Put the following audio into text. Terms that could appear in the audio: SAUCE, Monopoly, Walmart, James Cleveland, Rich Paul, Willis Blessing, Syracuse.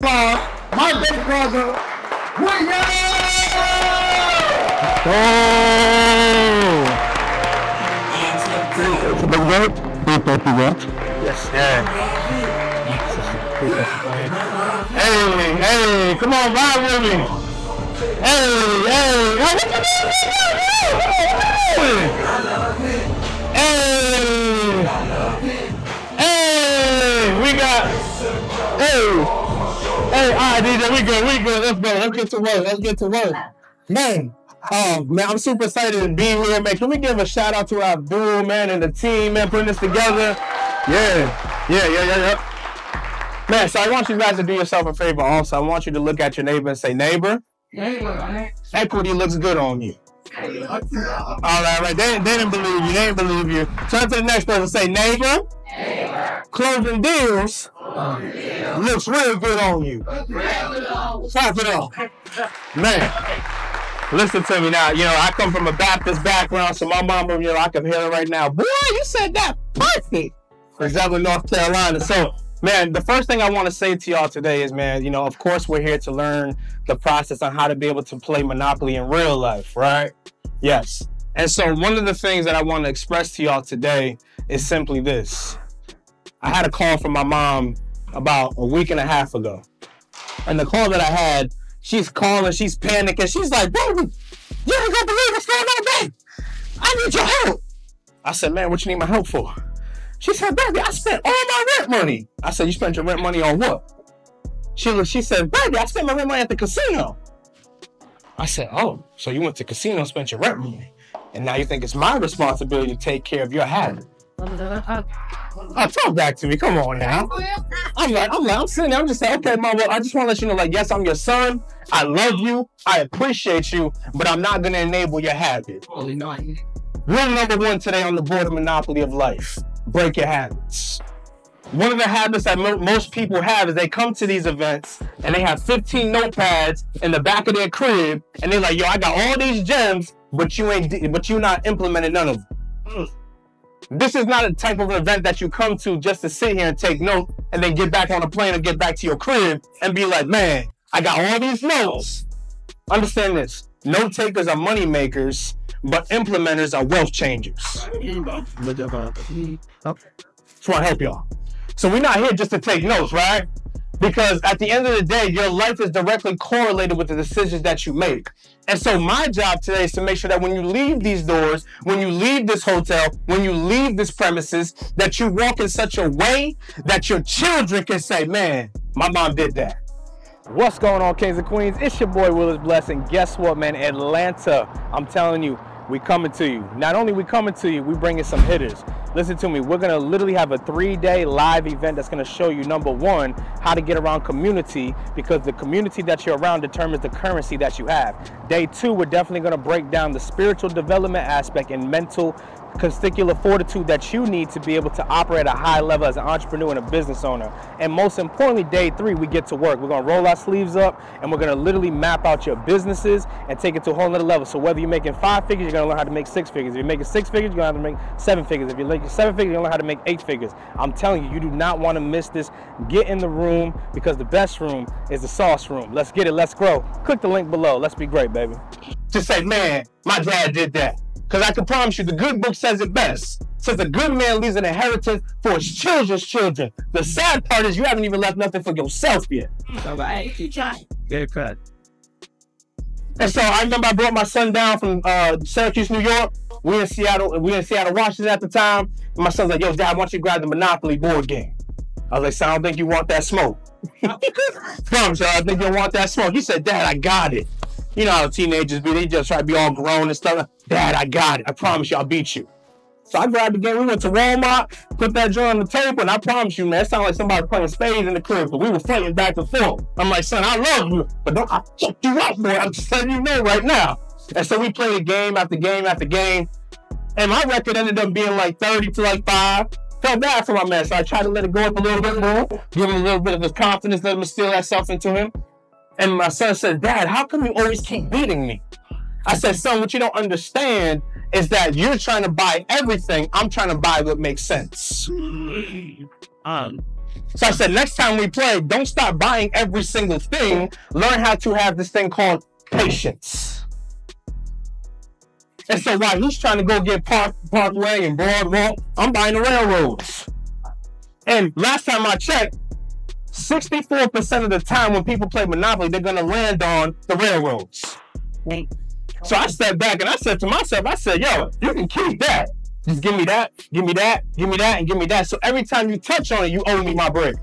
My big brother, William! Oh! It's a big vote? Yes. Yeah. Hey, come on, ride with me. Hey. What you doing? Hey, we got, hey. Hey, alright, DJ, we good, let's go, let's get to work. Man, man, I'm super excited to be here, man. Can we give a shout out to Abdul, man, and the team, man, putting this together? Yeah. Man, so I want you guys to do yourself a favor also. I want you to look at your neighbor and say, neighbor, equity looks good on you. Alright, they didn't believe you, Turn to the next person and say, neighbor, closing deals. Looks real good on you. Stop it all. Man, listen to me now. You know, I come from a Baptist background, so my mama, you know, I can hear it right now. Boy, you said that perfect. For Dublin, North Carolina. So, man, the first thing I want to say to y'all today is, man, you know, of course we're here to learn the process on how to be able to play Monopoly in real life, right? Yes. And so one of the things that I want to express to y'all today is simply this. I had a call from my mom about a week and a half ago. And the call that I had, she's calling, she's panicking. She's like, baby, you ain't gonna believe what's going on, babe. I need your help. I said, man, what you need my help for? She said, baby, I spent all my rent money. I said, you spent your rent money on what? She said, baby, I spent my rent money at the casino. I said, oh, so you went to the casino and spent your rent money. And now you think it's my responsibility to take care of your habit. Talk back to me. Come on now. I'm sitting there. I'm just saying, okay, mama, I just want to let you know, like, yes, I'm your son. I love you. I appreciate you, but I'm not going to enable your habit. Totally not. Rule number one today on the board of Monopoly of Life. Break your habits. One of the habits that most people have is they come to these events and they have 15 notepads in the back of their crib. And they're like, yo, I got all these gems, but you not implementing none of them. This is not a type of event that you come to just to sit here and take notes and then get back on a plane and get back to your crib and be like, man, I got all these notes. Understand this. Note takers are money makers, but implementers are wealth changers. Just want to help y'all. So we're not here just to take notes, right? Because at the end of the day, your life is directly correlated with the decisions that you make. And so my job today is to make sure that when you leave these doors, when you leave this hotel, when you leave this premises, that you walk in such a way that your children can say, man, my mom did that. What's going on, Kings and Queens? It's your boy, Willis Blessing. Guess what, man? Atlanta, I'm telling you, we coming to you. Not only we coming to you, we bringing some hitters. Listen to me, we're gonna literally have a 3-day live event that's gonna show you, number one, how to get around community, because the community that you're around determines the currency that you have. Day two, we're definitely gonna break down the spiritual development aspect and mental testicular fortitude that you need to be able to operate at a high level as an entrepreneur and a business owner. And most importantly, day three, we get to work. We're gonna roll our sleeves up and we're gonna literally map out your businesses and take it to a whole nother level. So whether you're making 5 figures, you're gonna learn how to make 6 figures. If you're making 6 figures, you're gonna have to make 7 figures. If you're making 7 figures, you're gonna learn how to make 8 figures. I'm telling you, you do not wanna miss this. Get in the room, because the best room is the sauce room. Let's get it, let's grow. Click the link below, let's be great, baby. Just say, man, my dad did that. Because I can promise you, the good book says it best. It says a good man leaves an inheritance for his children's children. The sad part is you haven't even left nothing for yourself yet. All right, you try. Good cut. And so I remember I brought my son down from Syracuse, New York. We in Seattle, Washington at the time. And my son's like, yo, Dad, why don't you grab the Monopoly board game? I was like, son, I don't think you want that smoke. Promise you, I think you want that smoke. He said, Dad, I got it. You know how teenagers be, they just try to be all grown and stuff. Dad, I got it. I promise you, I'll beat you. So I grabbed the game. We went to Walmart, put that joint on the table, and I promise you, man, it sounded like somebody playing spades in the crib, but we were fighting back and forth. I'm like, son, I love you, but don't I check you out, boy. I'm just letting you know right now. And so we played game after game after game, and my record ended up being like 30 to like 5. Felt bad for my man, so I tried to let it go up a little bit more, give him a little bit of his confidence, let him instill that stuff into him. And my son said, Dad, how come you always keep beating me? I said, son, what you don't understand is that you're trying to buy everything. I'm trying to buy what makes sense. So I said, next time we play, don't stop buying every single thing. Learn how to have this thing called patience. And so while he's trying to go get Parkway and Broadwalk, I'm buying the railroads. And last time I checked, 64% of the time when people play Monopoly, they're going to land on the railroads. So I stepped back and I said to myself, I said, yo, you can keep that. Just give me that, give me that, give me that, and give me that. So every time you touch on it, you owe me my bread.